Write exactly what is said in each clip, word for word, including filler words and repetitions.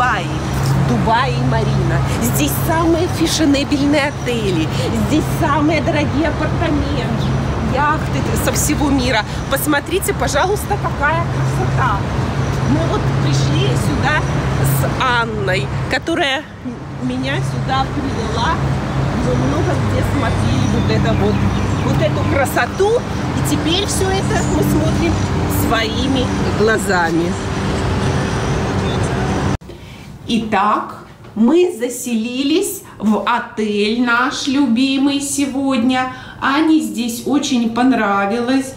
Дубай. Дубай и Марина. Здесь самые фешенебельные отели. Здесь самые дорогие апартаменты, яхты со всего мира. Посмотрите, пожалуйста, какая красота. Мы вот пришли сюда с Анной, которая меня сюда привела. Мы много где смотрели вот это вот, вот эту красоту. И теперь все это мы смотрим своими глазами. Итак, мы заселились в отель наш любимый сегодня. Ане здесь очень понравилось.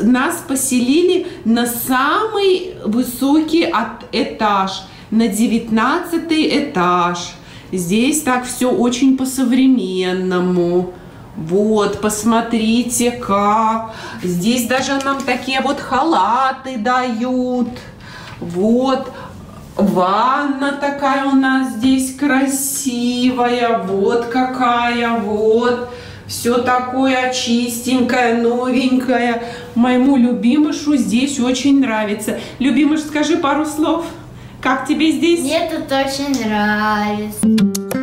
Нас поселили на самый высокий этаж, на девятнадцатый этаж. Здесь так все очень по-современному. Вот, посмотрите, как. Здесь даже нам такие вот халаты дают. Вот. Ванна такая у нас здесь красивая. Вот какая, вот. Все такое чистенькое, новенькое. Моему любимышу здесь очень нравится. Любимыш, скажи пару слов. Как тебе здесь? Мне тут очень нравится.